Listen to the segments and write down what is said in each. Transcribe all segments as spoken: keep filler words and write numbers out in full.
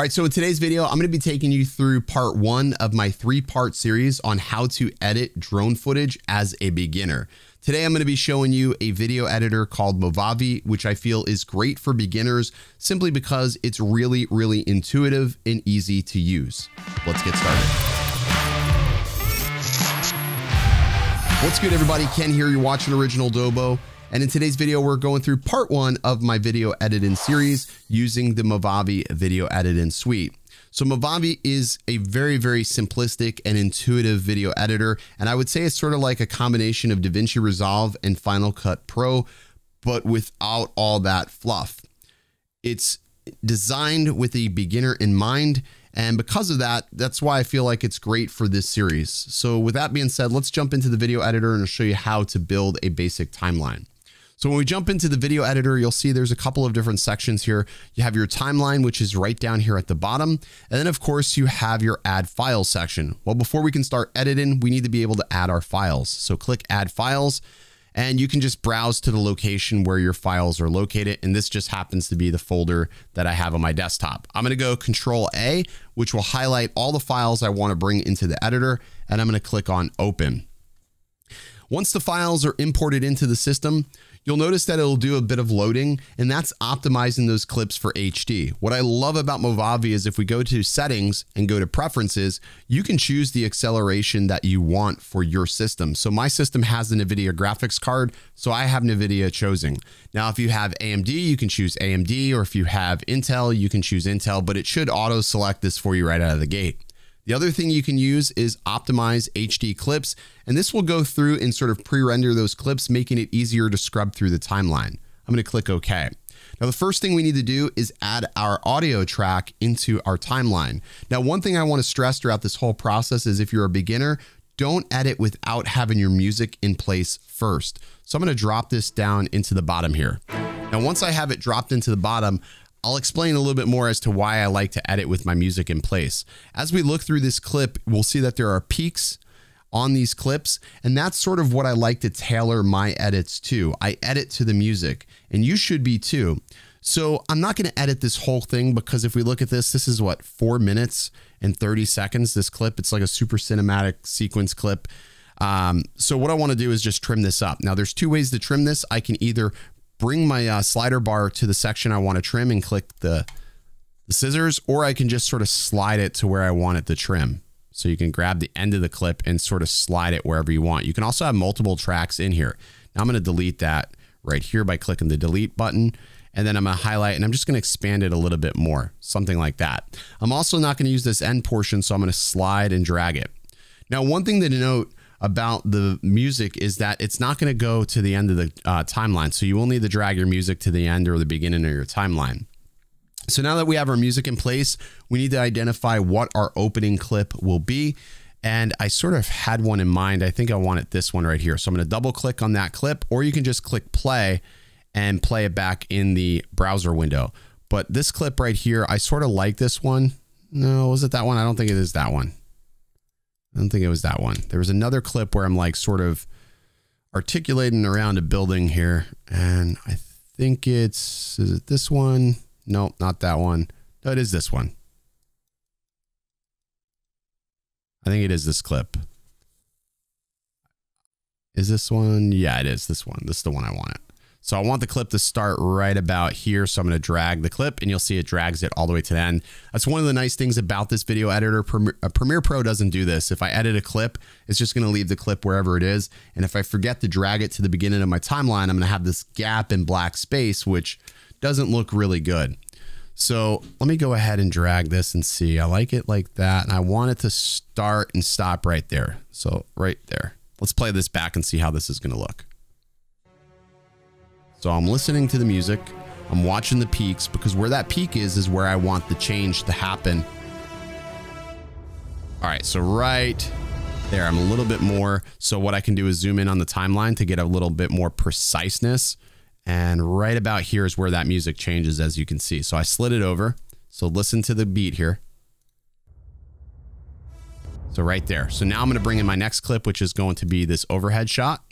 All right, so in today's video, I'm gonna be taking you through part one of my three-part series on how to edit drone footage as a beginner. Today, I'm gonna be showing you a video editor called Movavi, which I feel is great for beginners simply because it's really, really intuitive and easy to use. Let's get started. What's good, everybody? Ken here, you're watching Original Dobo. And in today's video, we're going through part one of my video editing series using the Movavi video editing suite. So Movavi is a very, very simplistic and intuitive video editor. And I would say it's sort of like a combination of DaVinci Resolve and Final Cut Pro, but without all that fluff. It's designed with a beginner in mind. And because of that, that's why I feel like it's great for this series. So with that being said, let's jump into the video editor and I'll show you how to build a basic timeline. So when we jump into the video editor, you'll see there's a couple of different sections here. You have your timeline, which is right down here at the bottom. And then of course you have your add files section. Well, before we can start editing, we need to be able to add our files. So click add files and you can just browse to the location where your files are located. And this just happens to be the folder that I have on my desktop. I'm gonna go Control A, which will highlight all the files I wanna bring into the editor. And I'm gonna click on Open. Once the files are imported into the system, you'll notice that it'll do a bit of loading, and that's optimizing those clips for H D. What I love about Movavi is if we go to settings and go to preferences, you can choose the acceleration that you want for your system. So my system has an Nvidia graphics card, so I have Nvidia chosen. Now, if you have A M D, you can choose A M D, or if you have Intel, you can choose Intel, but it should auto select this for you right out of the gate. The other thing you can use is optimize H D clips, and this will go through and sort of pre-render those clips, making it easier to scrub through the timeline. I'm gonna click OK. Now, the first thing we need to do is add our audio track into our timeline. Now, one thing I wanna stress throughout this whole process is if you're a beginner, don't edit without having your music in place first. So I'm gonna drop this down into the bottom here. Now, once I have it dropped into the bottom, I'll explain a little bit more as to why I like to edit with my music in place. As we look through this clip, we'll see that there are peaks on these clips, and that's sort of what I like to tailor my edits to. I edit to the music, and you should be too. So I'm not gonna edit this whole thing because if we look at this, this is what, four minutes and thirty seconds, this clip. It's like a super cinematic sequence clip. Um, so what I wanna do is just trim this up. Now there's two ways to trim this. I can either bring my uh, slider bar to the section I want to trim and click the, the scissors, or I can just sort of slide it to where I want it to trim. So you can grab the end of the clip and sort of slide it wherever you want. You can also have multiple tracks in here. Now I'm going to delete that right here by clicking the delete button. And then I'm going to highlight and I'm just going to expand it a little bit more, something like that. I'm also not going to use this end portion, so I'm going to slide and drag it. Now, one thing to note about the music is that it's not going to go to the end of the uh, timeline. So you will need to drag your music to the end or the beginning of your timeline. So now that we have our music in place, we need to identify what our opening clip will be. And I sort of had one in mind. I think I wanted this one right here. So I'm going to double click on that clip, or you can just click play and play it back in the browser window. But this clip right here, I sort of like this one. No, was it that one? I don't think it is that one. I don't think it was that one. There was another clip where I'm like sort of articulating around a building here. And I think it's, is it this one? No, not that one. No, it is this one. I think it is this clip. Is this one? Yeah, it is this one. This is the one I wanted. So I want the clip to start right about here. So I'm going to drag the clip and you'll see it drags it all the way to the end. That's one of the nice things about this video editor. Premiere Pro doesn't do this. If I edit a clip, it's just going to leave the clip wherever it is. And if I forget to drag it to the beginning of my timeline, I'm going to have this gap in black space, which doesn't look really good. So let me go ahead and drag this and see. I like it like that. And I want it to start and stop right there. So right there. Let's play this back and see how this is going to look. So I'm listening to the music, I'm watching the peaks, because where that peak is, is where I want the change to happen. All right, so right there, I'm a little bit more. So what I can do is zoom in on the timeline to get a little bit more preciseness. And right about here is where that music changes, as you can see. So I slid it over. So listen to the beat here. So right there. So now I'm gonna bring in my next clip, which is going to be this overhead shot.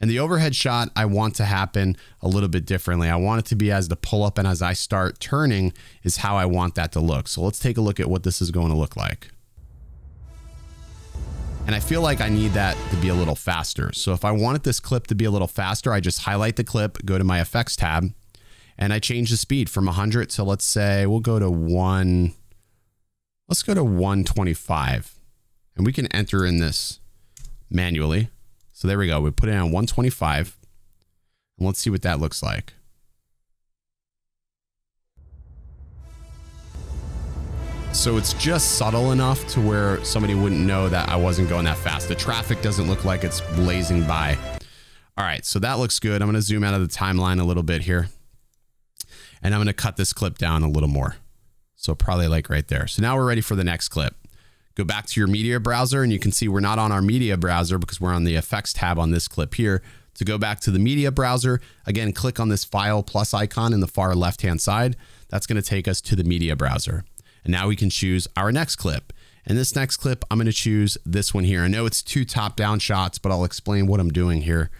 And the overhead shot, I want to happen a little bit differently. I want it to be as the pull up and as I start turning is how I want that to look. So let's take a look at what this is going to look like. And I feel like I need that to be a little faster. So if I wanted this clip to be a little faster, I just highlight the clip, go to my effects tab, and I change the speed from one hundred to, let's say, we'll go to one, let's go to one twenty-five, and we can enter in this manually. So there we go. We put it on one twenty-five, and let's see what that looks like. So it's just subtle enough to where somebody wouldn't know that I wasn't going that fast. The traffic doesn't look like it's blazing by. All right, so that looks good. I'm going to zoom out of the timeline a little bit here, and I'm going to cut this clip down a little more. So probably like right there. So now we're ready for the next clip. Go back to your media browser, and you can see we're not on our media browser because we're on the effects tab on this clip here. To go back to the media browser, again, click on this file plus icon in the far left-hand side. That's going to take us to the media browser. And now we can choose our next clip. And this next clip, I'm going to choose this one here. I know it's two top-down shots, but I'll explain what I'm doing here.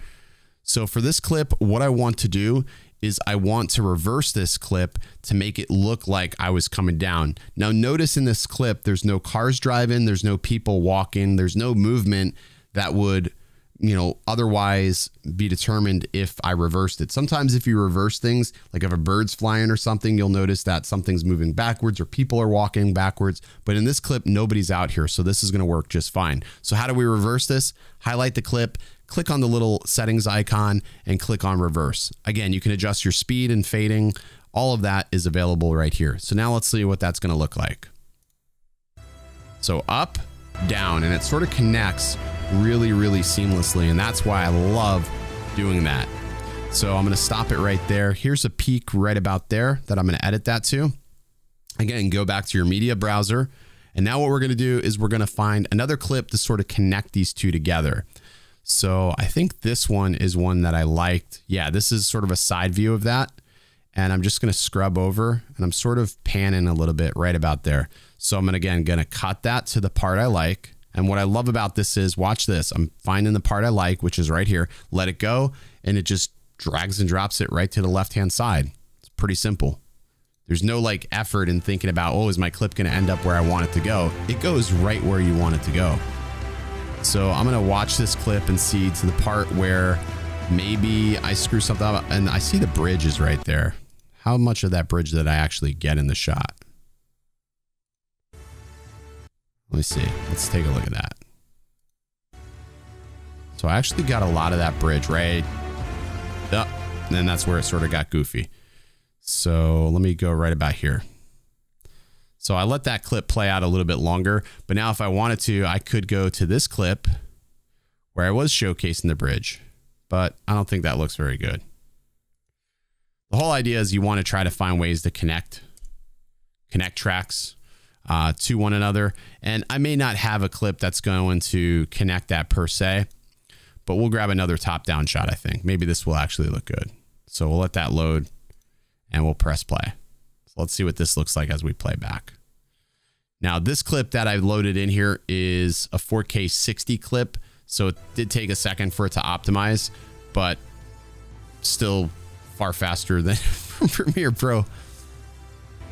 So for this clip, what I want to do is I want to reverse this clip to make it look like I was coming down. Now notice in this clip, there's no cars driving, there's no people walking, there's no movement that would, you know, otherwise be determined if I reversed it. Sometimes if you reverse things, like if a bird's flying or something, you'll notice that something's moving backwards or people are walking backwards. But in this clip, nobody's out here. So this is going to work just fine. So how do we reverse this? Highlight the clip, click on the little settings icon, and click on reverse. Again, you can adjust your speed and fading. All of that is available right here. So now let's see what that's going to look like. So up, down, and it sort of connects really, really seamlessly. And that's why I love doing that. So I'm going to stop it right there. Here's a peek right about there that I'm going to edit that to. Again, go back to your media browser. And now what we're going to do is we're going to find another clip to sort of connect these two together. So I think this one is one that I liked. Yeah, this is sort of a side view of that. And I'm just going to scrub over, and I'm sort of panning a little bit right about there. So I'm going to, again, going to cut that to the part I like. And what I love about this is, watch this, I'm finding the part I like, which is right here, let it go, and it just drags and drops it right to the left-hand side. It's pretty simple. There's no like effort in thinking about, oh, is my clip gonna end up where I want it to go? It goes right where you want it to go. So I'm gonna watch this clip and see to the part where maybe I screw something up, and I see the bridge is right there. How much of that bridge did I actually get in the shot? Let me see. Let's take a look at that. So I actually got a lot of that bridge, right? Yep. And then that's where it sort of got goofy. So let me go right about here. So I let that clip play out a little bit longer, but now if I wanted to, I could go to this clip where I was showcasing the bridge, but I don't think that looks very good. The whole idea is you want to try to find ways to connect, connect tracks Uh, to one another. And I may not have a clip that's going to connect that per se, but we'll grab another top-down shot, I think. Maybe this will actually look good. So we'll let that load, and we'll press play. So let's see what this looks like as we play back. Now, this clip that I've loaded in here is a four K sixty clip, so it did take a second for it to optimize, but still far faster than Premiere Pro. All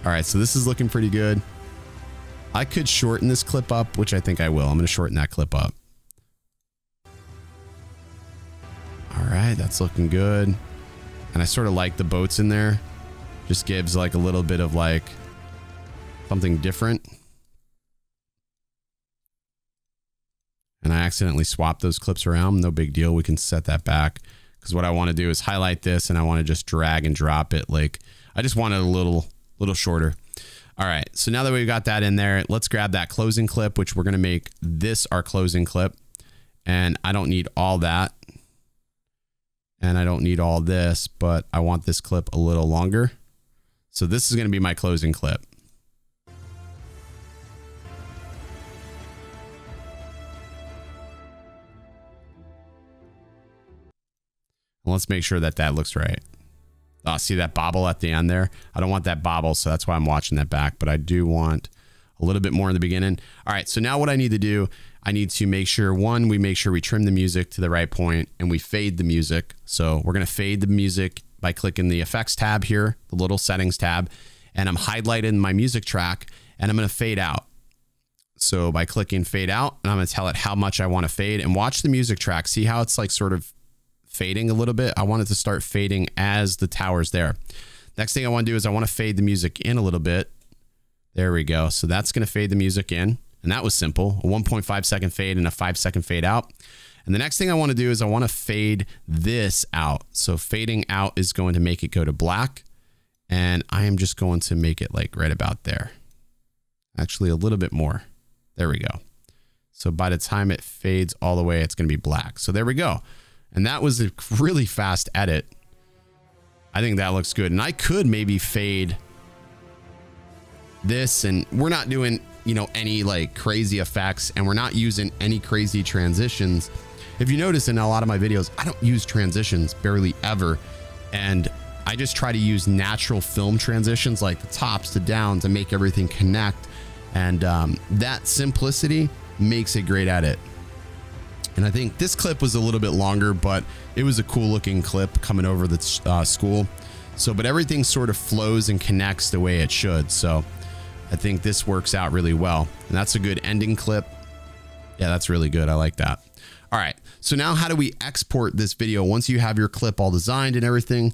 right, so this is looking pretty good. I could shorten this clip up, which I think I will. I'm going to shorten that clip up. All right, that's looking good. And I sort of like the boats in there. Just gives like a little bit of like something different. And I accidentally swapped those clips around. No big deal. We can set that back, because what I want to do is highlight this, and I want to just drag and drop it. Like, I just want it a little, little shorter. All right, so now that we've got that in there, let's grab that closing clip, which we're going to make this our closing clip. And I don't need all that. And I don't need all this, but I want this clip a little longer. So this is going to be my closing clip. And let's make sure that that looks right. Uh, see that bobble at the end there? I don't want that bobble, so that's why I'm watching that back, but I do want a little bit more in the beginning. All right, so now what I need to do, I need to make sure, one, we make sure we trim the music to the right point and we fade the music. So we're going to fade the music by clicking the effects tab here, the little settings tab, and I'm highlighting my music track and I'm going to fade out. So by clicking fade out, and I'm going to tell it how much I want to fade, and watch the music track. See how it's like sort of fading a little bit? I want it to start fading as the tower's there. Next thing I want to do is I want to fade the music in a little bit. There we go. So that's going to fade the music in. And that was simple, a one point five second fade and a five second fade out. And the next thing I want to do is I want to fade this out. So fading out is going to make it go to black. And I am just going to make it like right about there. Actually a little bit more. There we go. So by the time it fades all the way, it's going to be black. So there we go. And that was a really fast edit. I think that looks good. And I could maybe fade this, and we're not doing, you know, any like crazy effects, and we're not using any crazy transitions. If you notice in a lot of my videos, I don't use transitions barely ever. And I just try to use natural film transitions like the tops to down to make everything connect. And um, that simplicity makes a great edit. And I think this clip was a little bit longer, but it was a cool looking clip coming over the uh, school. So, but everything sort of flows and connects the way it should. So I think this works out really well. And that's a good ending clip. Yeah, that's really good. I like that. All right. So now how do we export this video once you have your clip all designed and everything?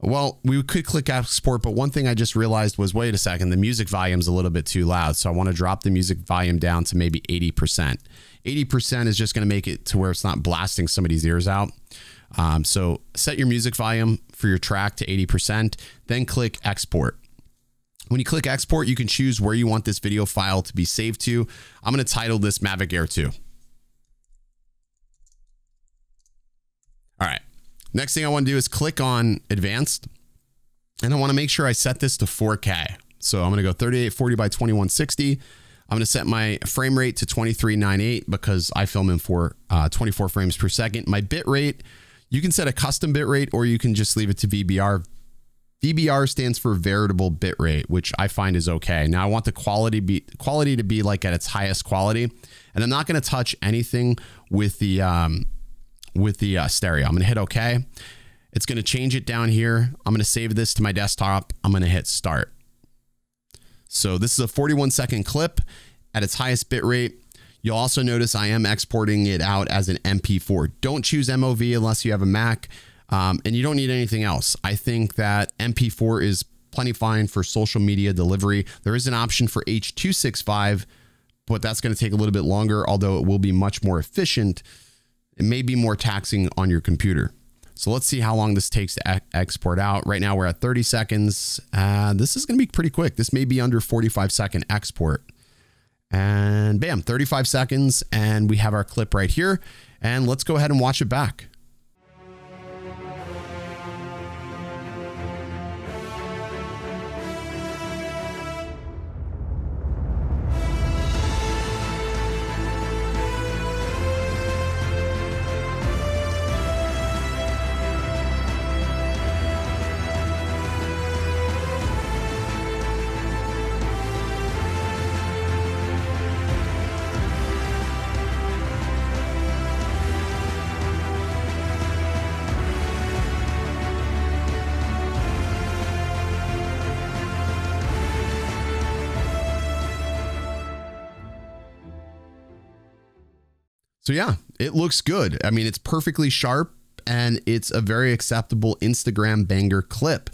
Well, we could click export, but one thing I just realized was, wait a second, the music volume's a little bit too loud. So I want to drop the music volume down to maybe eighty percent. eighty percent is just going to make it to where it's not blasting somebody's ears out. Um, so set your music volume for your track to eighty percent, then click export. When you click export, you can choose where you want this video file to be saved to. I'm going to title this Mavic Air two. All right. Next thing I want to do is click on advanced, and I want to make sure I set this to four K. So I'm going to go thirty-eight forty by twenty-one sixty. I'm going to set my frame rate to twenty-three ninety-eight because I film in for uh, twenty-four frames per second. My bit rate, you can set a custom bit rate, or you can just leave it to V B R. V B R stands for veritable bit rate, which I find is okay. Now I want the quality be quality to be like at its highest quality, and I'm not going to touch anything with the um, with the uh, stereo. I'm going to hit okay. It's going to change it down here. I'm going to save this to my desktop. I'm going to hit start. So this is a forty-one second clip at its highest bit rate. You'll also notice I am exporting it out as an M P four. Don't choose M O V unless you have a Mac, um, and you don't need anything else. I think that M P four is plenty fine for social media delivery. There is an option for H two sixty-five, but that's going to take a little bit longer, although it will be much more efficient. It may be more taxing on your computer. So let's see how long this takes to export out. Right now we're at thirty seconds. Uh, this is going to be pretty quick. This may be under forty-five second export. And bam, thirty-five seconds. And we have our clip right here. And let's go ahead and watch it back. So yeah, it looks good. I mean, it's perfectly sharp, and it's a very acceptable Instagram banger clip.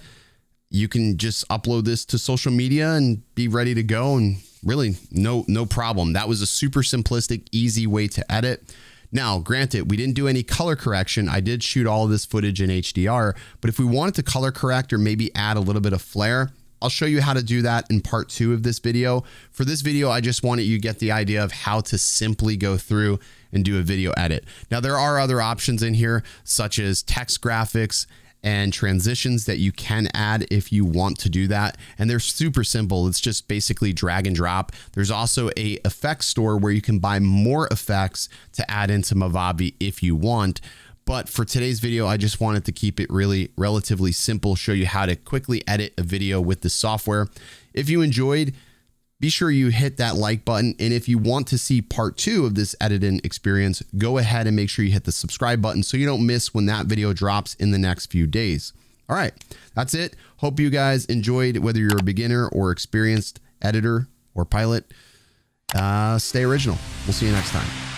You can just upload this to social media and be ready to go, and really no, no problem. That was a super simplistic, easy way to edit. Now, granted, we didn't do any color correction. I did shoot all of this footage in H D R, but if we wanted to color correct or maybe add a little bit of flair, I'll show you how to do that in part two of this video. For this video, I just wanted you to get the idea of how to simply go through and do a video edit. Now, there are other options in here, such as text graphics and transitions that you can add if you want to do that. And they're super simple. It's just basically drag and drop. There's also a effects store where you can buy more effects to add into Movavi if you want. But for today's video, I just wanted to keep it really relatively simple, show you how to quickly edit a video with the software. If you enjoyed, be sure you hit that like button. And if you want to see part two of this editing experience, go ahead and make sure you hit the subscribe button so you don't miss when that video drops in the next few days. All right, that's it. Hope you guys enjoyed, whether you're a beginner or experienced editor or pilot. Uh, stay original. We'll see you next time.